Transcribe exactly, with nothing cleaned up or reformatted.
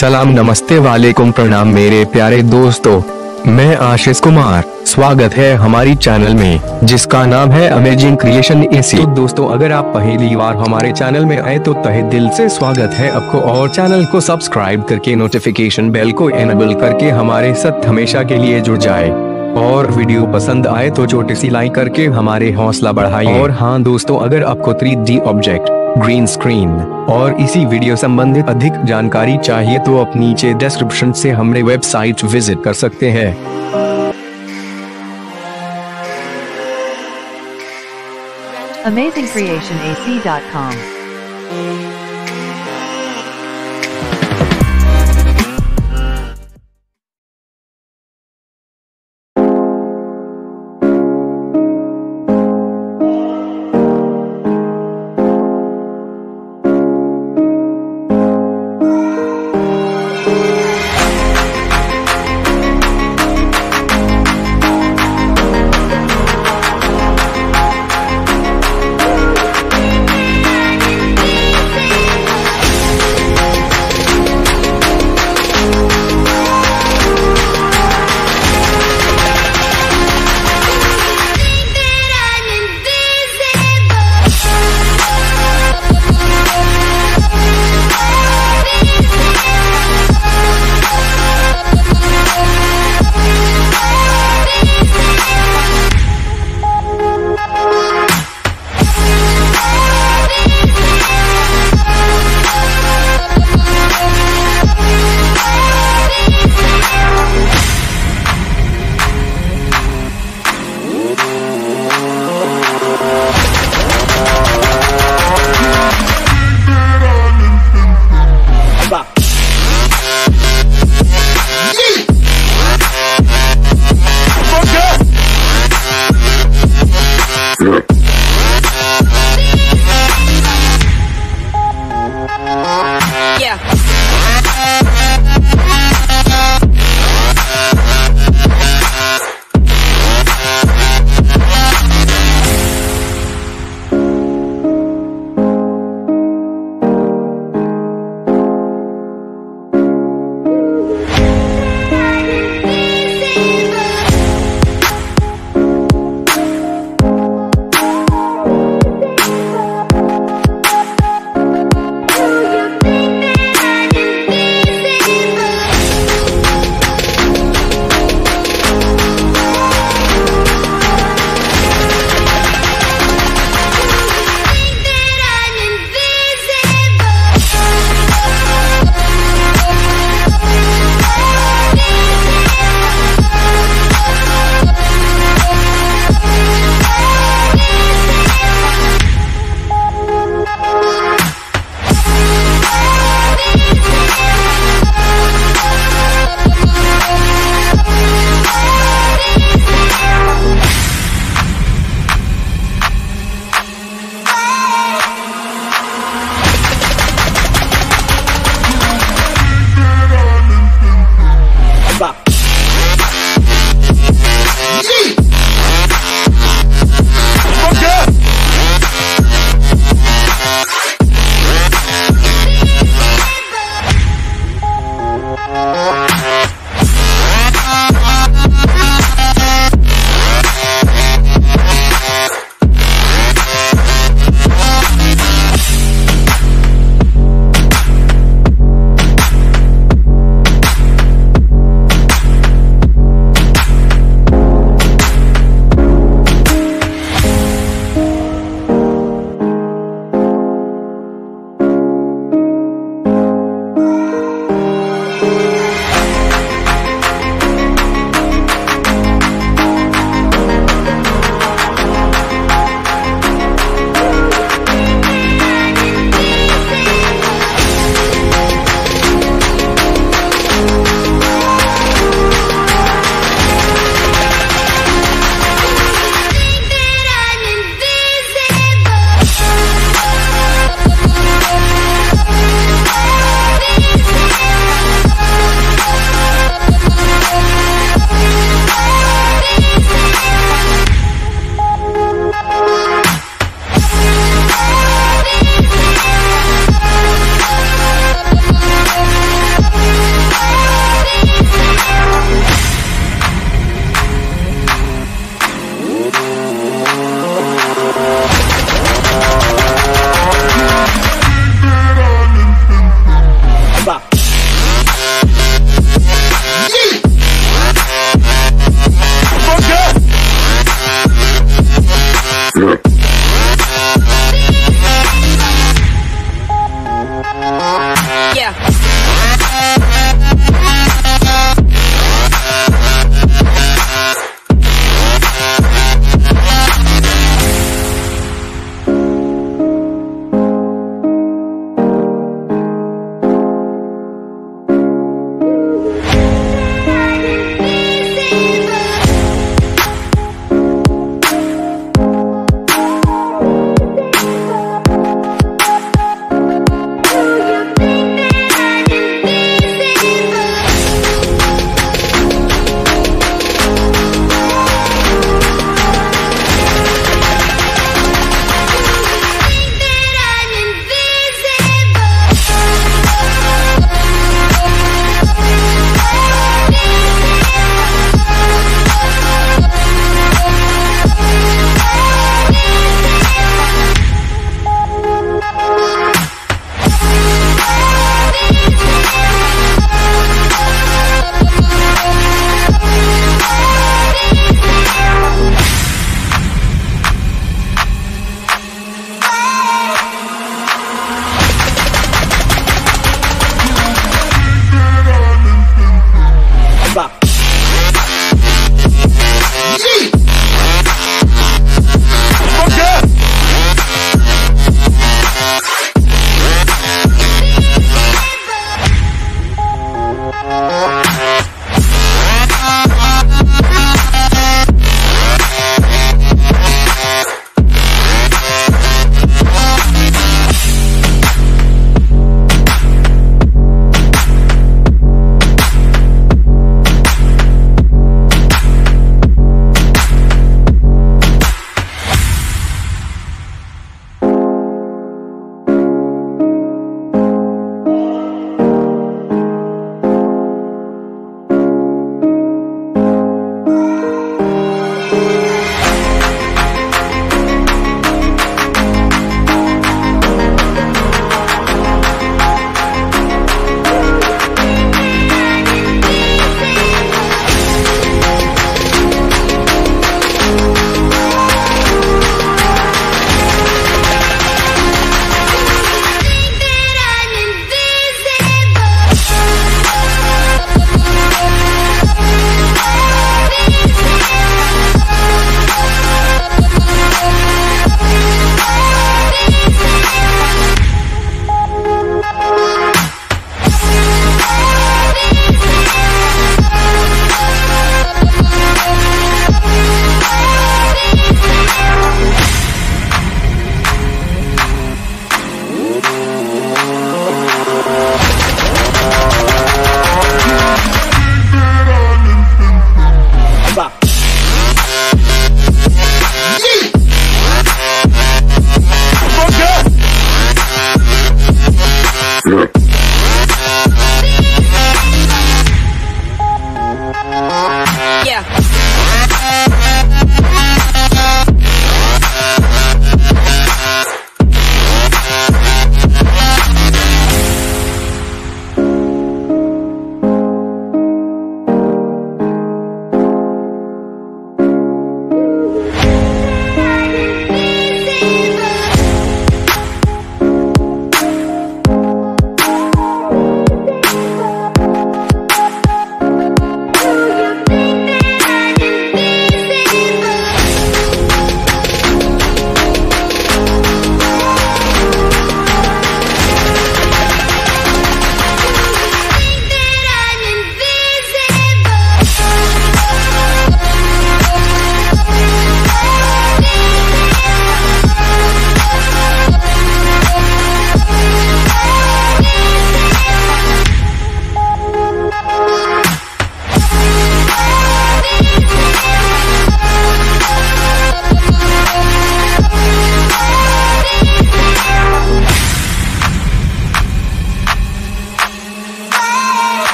सलाम नमस्ते वालेकुम प्रणाम मेरे प्यारे दोस्तों, मैं आशीष कुमार। स्वागत है हमारी चैनल में जिसका नाम है अमेजिंग क्रिएशन एसी। दोस्तों अगर आप पहली बार हमारे चैनल में आए तो तहे दिल से स्वागत है आपको, और चैनल को सब्सक्राइब करके नोटिफिकेशन बेल को एनेबल करके हमारे साथ हमेशा के लिए जुड़ जाए। और वीडियो पसंद आए तो छोटी सी लाइक करके हमारे हौसला बढ़ाए। और हाँ दोस्तों, अगर आपको three D object, green screen और इसी वीडियो संबंधित अधिक जानकारी चाहिए तो आप नीचे डिस्क्रिप्शन से हमारे वेबसाइट विजिट कर सकते हैं। amazing creation a c dot com